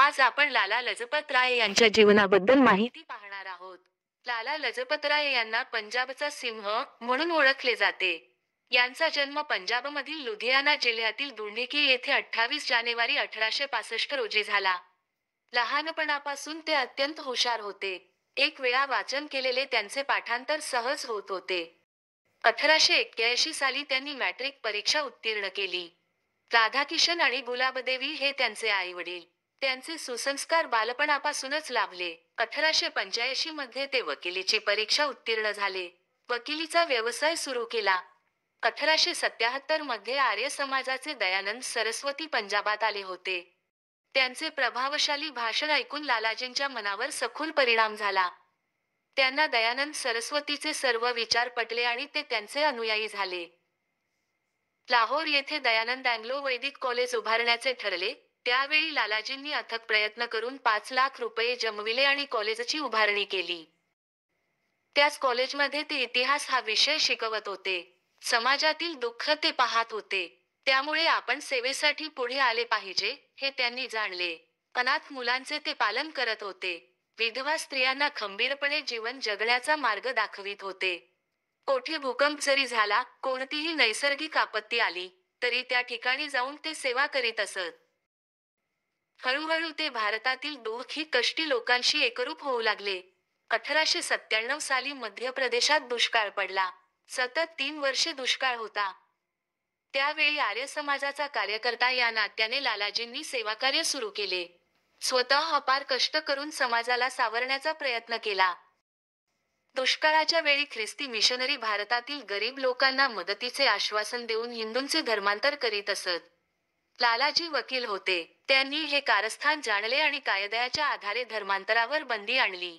आज आपण लाला लजपत राय यांच्या जीवनाबद्दल माहिती पाहणार आहोत। लाला लजपत राय यांना पंजाबचा सिंह म्हणून ओळखले जाते। यांचा जन्म पंजाबमधील लुधियाना जिल्ह्यातील दुंडिकी येथे 28 जानेवारी 1865 रोजी झाला। लहानपणापासून ते अत्यंत हुशार होते। एक वेळा वाचन केलेले त्यांचे पाठांतर सहज होत होते। 1881 साली त्यांनी मॅट्रिक परीक्षा उत्तीर्ण केली। राधाकिशन आणि गुलाबदेवी हे त्यांचे आईवडील। त्यांचे सुसंस्कार बालपणापासूनच लाभले। 1885 मध्ये ते वकिलीची परीक्षा उत्तीर्ण झाले। वकिलीचा व्यवसाय सुरू केला। 1877 मध्ये आर्य समाजाचे दयानंद सरस्वती पंजाबात आले होते। त्यांचे प्रभावशाली भाषण ऐकून लालाजींच्या मनावर सखोल परिणाम झाला। त्यांना दयानंद सरस्वतीचे सर्व विचार पटले आणि ते त्यांचे अनुयायी झाले। लाहोर येथे दयानंद अँग्लो वैदिक कॉलेज उभारण्याचे ठरले। त्यावेळी लालाजींनी अथक प्रयत्न करून 5 लाख रुपये जमविले आणि कॉलेजची उभारणी केली। त्याच कॉलेजमध्ये ते इतिहास हा विषय शिकवत होते। समाजातील दुःख ते पाहत होते। त्यामुळे आपण सेवेसाठी पुढे आले पाहिजे हे त्यांनी जाणले। अनाथ मुलांचे ते पालन करत होते। विधवा स्त्रियांना खंबीरपणे जीवन जगण्याचा मार्ग दाखवित होते। कोठे भूकंप जरी झाला, कोणतीही नैसर्गिक आपत्ती आली तरी त्या ठिकाणी जाऊन ते सेवा करीत असत। हळूहळू ते भारतातील दुःखी कष्टी लोकांशी एकरूप होऊ लागले। 1897 साली मध्य प्रदेशात दुष्काळ पडला। सतत 3 वर्षे दुष्काळ होता। त्यावेळी आर्य समाजाचा कार्यकर्ता या नात्याने लालाजींनी सेवाकार्य सुरू केले। स्वतः अपार कष्ट करून समाजाला सावरण्याचा प्रयत्न केला। दुष्काळाच्या वेळी ख्रिस्ती मिशनरी भारतातील गरीब लोकांना मदतीचे आश्वासन देऊन हिंदूंचे धर्मांतर करीत असत। लालाजी वकील होते। त्यांनी हे कारस्थान जाणले आणि कायद्याच्या आधारे धर्मांतरावर बंदी आणली।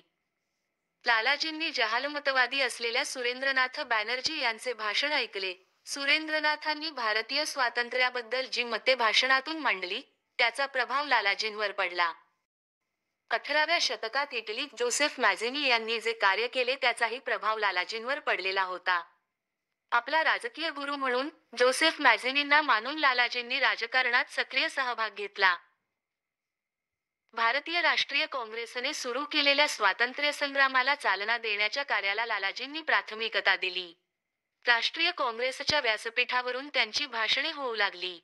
लालाजींनी जहालमतवादी असलेल्या सुरेंद्रनाथ बॅनर्जी यांचे भाषण ऐकले। सुरेंद्रनाथांनी भारतीय स्वातंत्र्याबद्दल जी मते भाषणातून मांडली त्याचा प्रभाव लालाजींवर पडला। 18व्या शतकात इटलीत जोसेफ मॅझिनी यांनी जे कार्य केले त्याचाही प्रभाव लालाजींवर पडलेला होता। आपला राजकीय गुरु म्हणून जोसेफ मॅझिनींना मानून लालाजींनी राजकारणात सक्रिय सहभाग घेतला। भारतीय राष्ट्रीय काँग्रेसने सुरू केलेल्या स्वातंत्र्य संग्रामाला चालना देण्याच्या कार्याला लालाजींनी प्राथमिकता दिली। राष्ट्रीय काँग्रेसच्या व्यासपीठावरून त्यांची भाषणे होऊ लागली।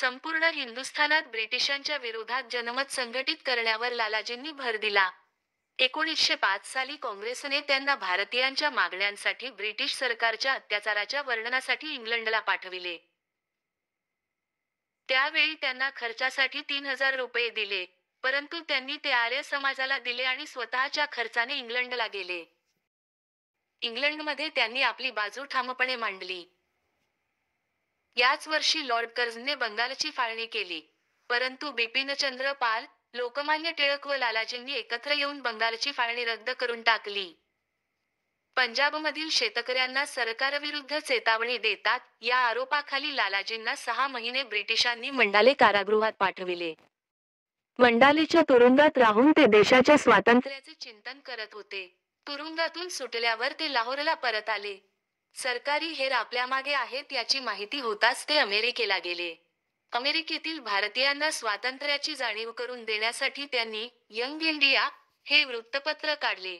संपूर्ण हिंदुस्थानात ब्रिटिशांच्या विरोधात जनमत संघटित करण्यावर लालाजींनी भर दिला। 1905 साली काँग्रेसने त्यांना भारतीयांच्या मागण्यांसाठी ब्रिटिश सरकारच्या अत्याचाराच्या वर्णनासाठी इंग्लंडला पाठविले। त्यावेळी त्यांना खर्चासाठी 3000 रुपये दिले, परंतु त्यांनी ते आर्य समाजाला दिले आणि स्वतःच्या खर्चाने इंग्लंडला गेले। इंग्लंडमध्ये त्यांनी आपली बाजू ठामपणे मांडली। याच वर्षी लॉर्ड कर्झनने बंगालची फाळणी केली, परंतु बिपिन चंद्र पाल, लोकमान्य टिळक व लालाजींनी एकत्र येऊन बंगालची फाळणी रद्द करून टाकली। पंजाबमधील शेतकऱ्यांना सरकारविरुद्ध चेतावणी देतात या आरोपाखाली लालाजींना 6 महिने ब्रिटिशांनी मंडाले कारागृहात पाठविले। मंडालेच्या तुरुंगात राहून ते देशाच्या स्वातंत्र्याचे चिंतन करत होते। तुरुंगातून सुटल्यावर ते लाहोरला परत आले। सरकारी हेर आपल्या मागे आहेत याची माहिती होताच ते अमेरिकेला गेले। अमेरिकेतील भारतीयांना स्वातंत्र्याची जाणीव करून देण्यासाठी त्यांनी यंग इंडिया हे वृत्तपत्र काढले।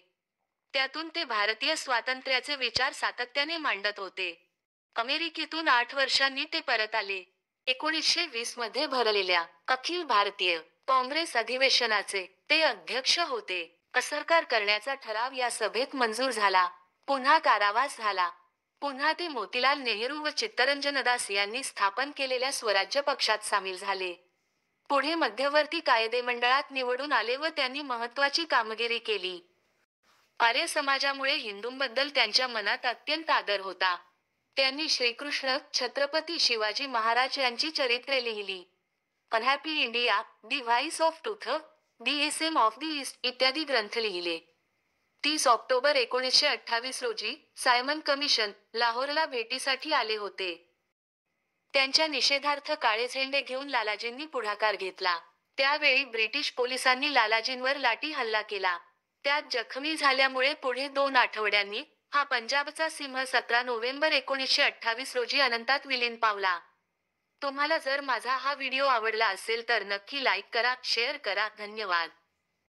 त्यातून ते भारतीय स्वातंत्र्याचे विचार सातत्याने मांडत होते। अमेरिकेतून 8 वर्षांनी ते परत आले। 1920 मध्ये भरलेल्या अखिल भारतीय काँग्रेस अधिवेशनाचे ते अध्यक्ष होते। असरकार करण्याचा ठराव या सभेत मंजूर झाला। पुन्हा कारावास झाला। पुन्हा ते मोतीलाल नेहरू व चित्तरंजन दास यांनी स्थापन केलेल्या स्वराज्य पक्षात सामील झाले। पुढे मध्यवर्ती कायदे मंडळात निवडून आले व त्यांनी महत्त्वाची कामगिरी केली। आर्य समाजामुळे हिंदूंबद्दल त्यांच्या मनात अत्यंत आदर होता। त्यांनी श्रीकृष्ण, छत्रपती शिवाजी महाराज यांची चरित्रे लिहिली। Unhappy India, the voice of truth, the एसेम of the east इत्यादी ग्रंथ लिहिले। 30 ऑक्टोबर 1928 रोजी सायमन कमिशन लाहोरला भेटीसाठी आले होते। त्यांच्या निषेधार्थ काळे झेंडे घेऊन लालाजींनी पुढाकार घेतला। त्यावेळी ब्रिटिश पोलिसांनी लालाजींवर लाठी हल्ला केला। त्यात जखमी झाल्यामुळे पुढे 2 आठवड्यांनी हा पंजाबचा सिंह 17 नोव्हेंबर 1928 रोजी अनंतात विलीन पावला। तुम्हाला जर माझा हा व्हिडिओ आवडला असेल तर नक्की लाईक करा, शेअर करा. धन्यवाद.